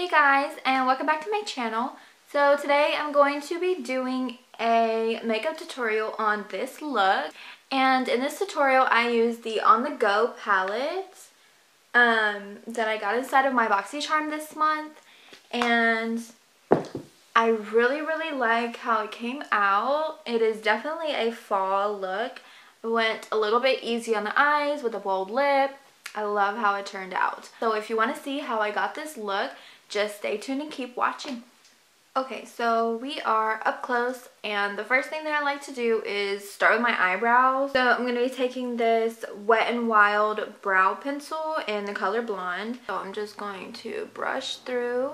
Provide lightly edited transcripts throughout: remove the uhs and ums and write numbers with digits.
Hey guys, and welcome back to my channel. So today I'm going to be doing a makeup tutorial on this look, and in this tutorial I used the On The Go palette that I got inside of my Boxycharm this month, and I really like how it came out. It is definitely a fall look. I went a little bit easy on the eyes with a bold lip. I love how it turned out. So if you want to see how I got this look, just stay tuned and keep watching. Okay, so we are up close, and the first thing that I like to do is start with my eyebrows. So I'm going to be taking this Wet n Wild brow pencil in the color blonde. So I'm just going to brush through.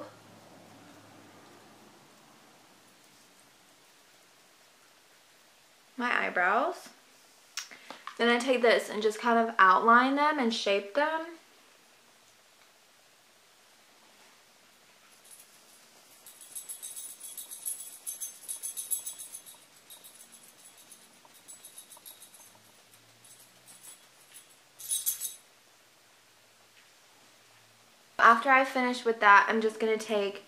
My eyebrows. Then I take this and just kind of outline them and shape them. After I finish with that, I'm just going to take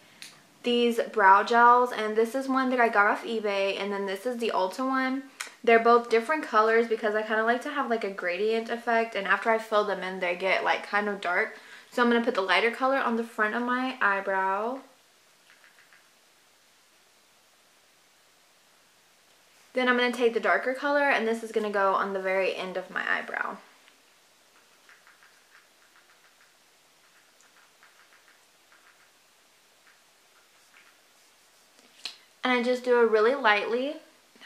these brow gels, and this is one that I got off eBay, and then this is the Ulta one. They're both different colors because I kind of like to have like a gradient effect, and after I fill them in they get like kind of dark. So I'm going to put the lighter color on the front of my eyebrow. Then I'm going to take the darker color, and this is going to go on the very end of my eyebrow. And I just do it really lightly.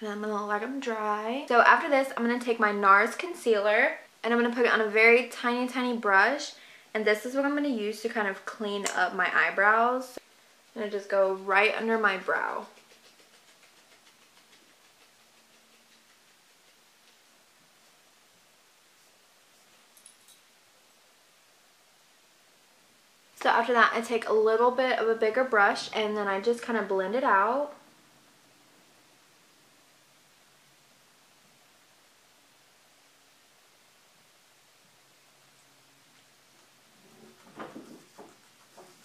And I'm going to let them dry. So after this, I'm going to take my NARS concealer, and I'm going to put it on a very tiny brush. And this is what I'm going to use to kind of clean up my eyebrows. I'm going to just go right under my brow. So after that, I take a little bit of a bigger brush, and then I just kind of blend it out.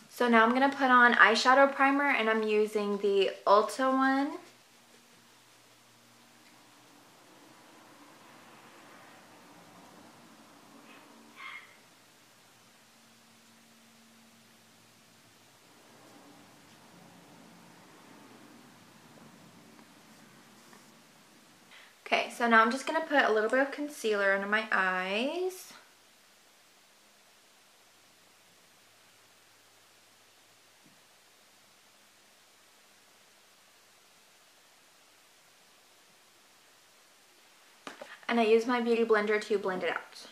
So now I'm going to put on eyeshadow primer, and I'm using the Ulta one. Okay, so now I'm just going to put a little bit of concealer under my eyes. And I use my Beauty Blender to blend it out.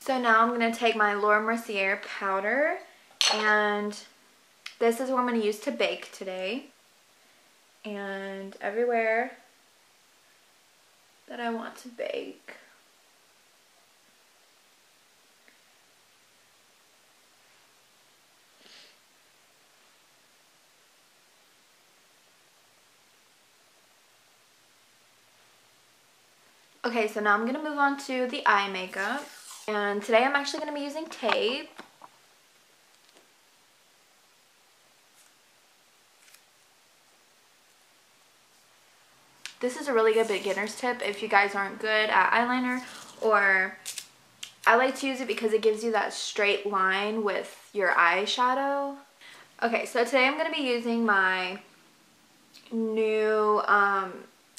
So now I'm going to take my Laura Mercier powder, and this is what I'm going to use to bake today. And everywhere that I want to bake. Okay, so now I'm going to move on to the eye makeup, and today I'm actually going to be using tape. This is a really good beginner's tip if you guys aren't good at eyeliner, or I like to use it because it gives you that straight line with your eyeshadow. Okay, so today I'm going to be using my new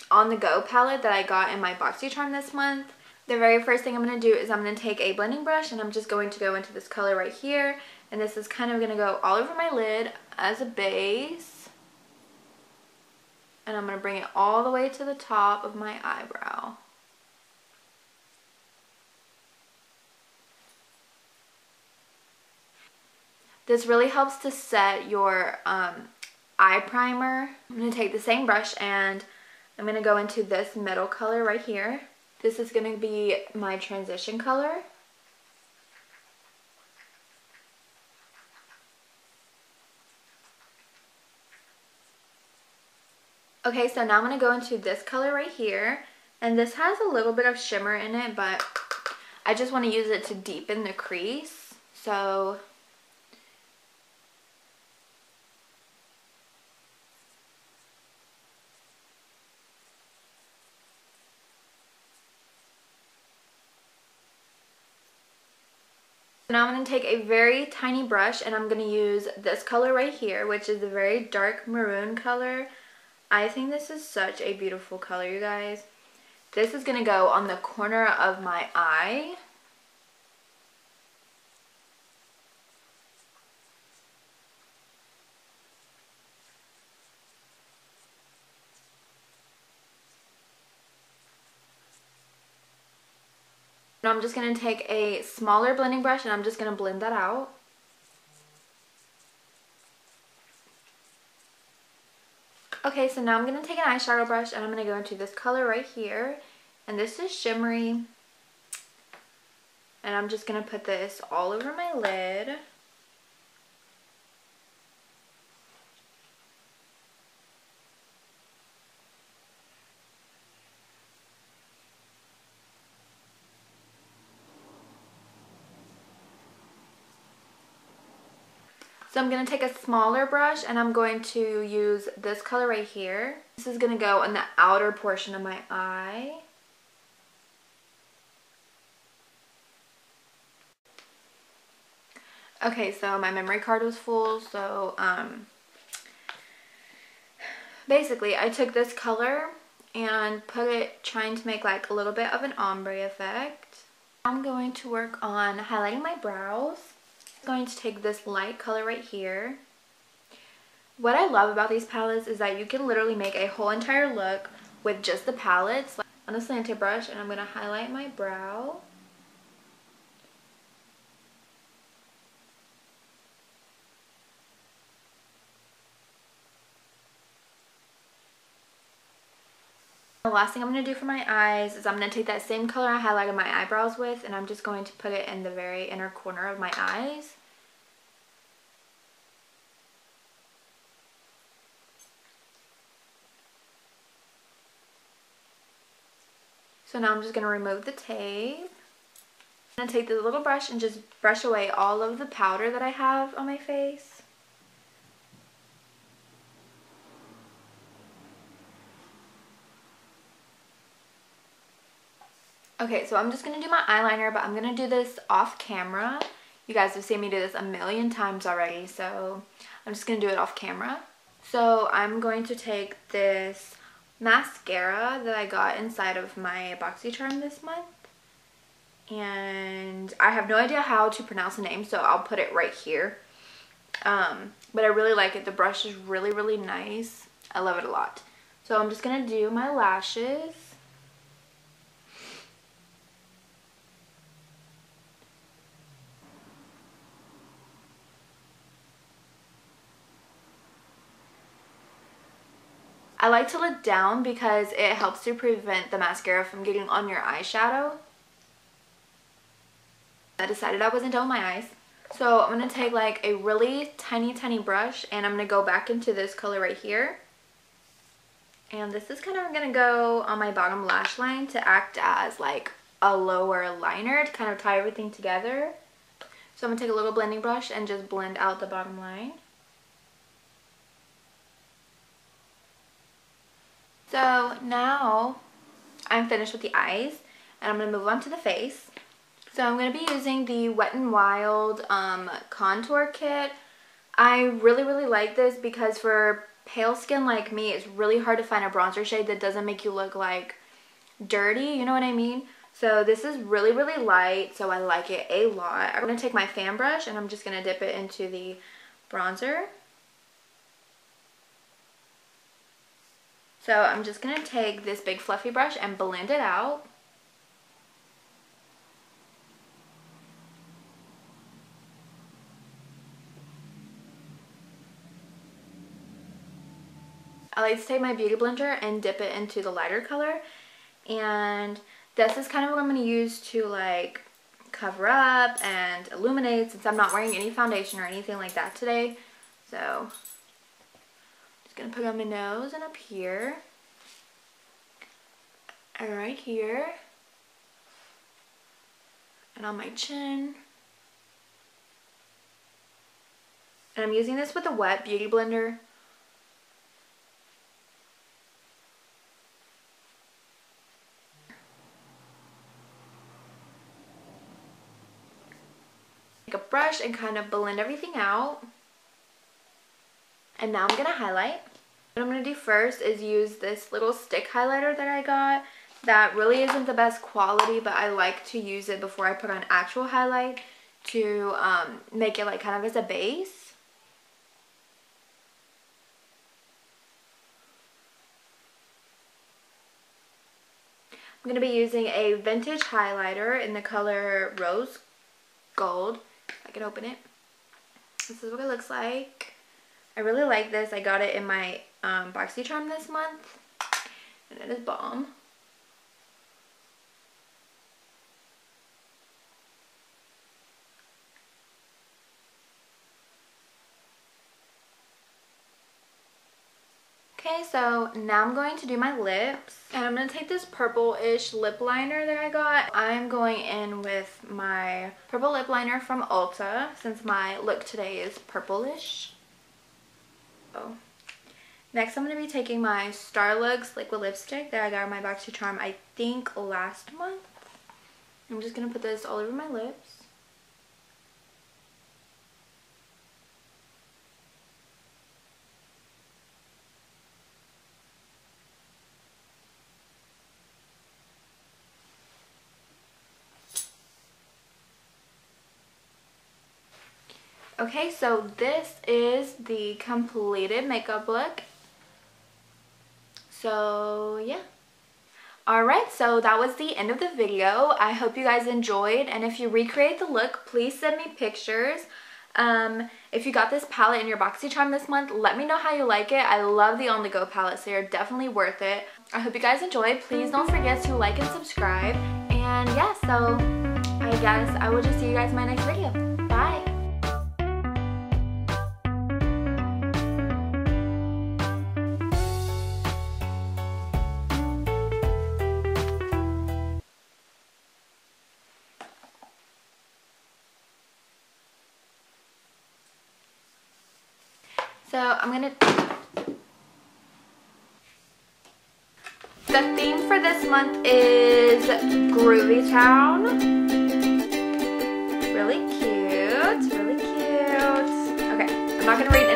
On The Go palette that I got in my Boxycharm this month. The very first thing I'm going to do is I'm going to take a blending brush, and I'm just going to go into this color right here, and this is kind of going to go all over my lid as a base, and I'm going to bring it all the way to the top of my eyebrow. This really helps to set your eye primer. I'm going to take the same brush, and I'm going to go into this middle color right here. This is going to be my transition color. Okay, so now I'm going to go into this color right here. And this has a little bit of shimmer in it, but I just want to use it to deepen the crease. So now I'm going to take a very tiny brush and I'm going to use this color right here, which is a very dark maroon color. I think this is such a beautiful color, you guys. This is going to go on the corner of my eye. Now I'm just going to take a smaller blending brush and I'm just going to blend that out. Okay, so now I'm going to take an eyeshadow brush and I'm going to go into this color right here. And this is shimmery. And I'm just going to put this all over my lid. So I'm going to take a smaller brush and I'm going to use this color right here. This is going to go on the outer portion of my eye. Okay, so my memory card was full, so basically I took this color and put it, trying to make like a little bit of an ombre effect. I'm going to work on highlighting my brows. Going to take this light color right here. What I love about these palettes is that you can literally make a whole entire look with just the palettes. On a slanted brush, and I'm going to highlight my brow. The last thing I'm going to do for my eyes is I'm going to take that same color I highlighted my eyebrows with, and I'm just going to put it in the very inner corner of my eyes. So now I'm just going to remove the tape. I'm going to take this little brush and just brush away all of the powder that I have on my face. Okay, so I'm just going to do my eyeliner, but I'm going to do this off camera. You guys have seen me do this a million times already, so I'm just going to do it off camera. So I'm going to take this mascara that I got inside of my Boxycharm this month. And I have no idea how to pronounce the name, so I'll put it right here. But I really like it. The brush is really, really nice. I love it a lot. So I'm just going to do my lashes. I like to look down because it helps to prevent the mascara from getting on your eyeshadow. I decided I wasn't done with my eyes. So I'm going to take like a really tiny brush and I'm going to go back into this color right here. And this is kind of going to go on my bottom lash line to act as like a lower liner to kind of tie everything together. So I'm going to take a little blending brush and just blend out the bottom line. So now I'm finished with the eyes and I'm going to move on to the face. So I'm going to be using the Wet n Wild contour kit. I really like this because for pale skin like me, it's really hard to find a bronzer shade that doesn't make you look like dirty, you know what I mean? So this is really light, so I like it a lot. I'm going to take my fan brush and I'm just going to dip it into the bronzer. So I'm just going to take this big fluffy brush and blend it out. I like to take my Beauty Blender and dip it into the lighter color. And this is kind of what I'm going to use to like cover up and illuminate, since I'm not wearing any foundation or anything like that today. So gonna put on my nose and up here and right here. and on my chin. And I'm using this with a wet Beauty Blender. Take a brush and kind of blend everything out. And now I'm gonna highlight. What I'm gonna do first is use this little stick highlighter that I got. That really isn't the best quality, but I like to use it before I put on actual highlight to make it like kind of as a base. I'm going to be using a vintage highlighter in the color Rose Gold. I can open it. This is what it looks like. I really like this. I got it in my Boxycharm this month. And it is bomb. Okay, so now I'm going to do my lips, and I'm going to take this purple-ish lip liner that I got. I'm going in with my purple lip liner from Ulta, since my look today is purplish. Oh. Next, I'm going to be taking my Starlux liquid lipstick that I got in my Boxycharm, I think, last month. I'm just going to put this all over my lips. Okay, so this is the completed makeup look. So, yeah. Alright, so that was the end of the video. I hope you guys enjoyed. And if you recreate the look, please send me pictures. If you got this palette in your Boxycharm this month, let me know how you like it. I love the On The Go palette, so you're definitely worth it. I hope you guys enjoyed. Please don't forget to like and subscribe. And yeah, so I guess I will just see you guys in my next video. Bye! So I'm gonna... The theme for this month is Groovy Town. Really cute, really cute. Okay, I'm not gonna read